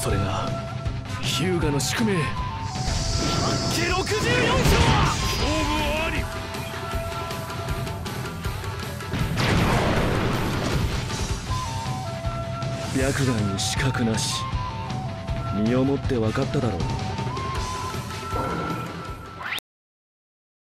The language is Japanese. それが日向の宿命。白眼に死角なし。身をもって分かっただろう。